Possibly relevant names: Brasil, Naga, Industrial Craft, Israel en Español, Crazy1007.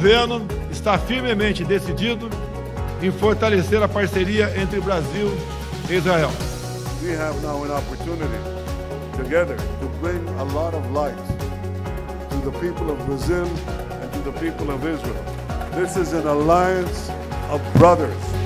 governo está firmemente decidido em fortalecer a parceria entre Brasil e Israel. We have now an opportunity together to bring a lot of light to the people of Brazil and to the people of Israel. This is an alliance of brothers.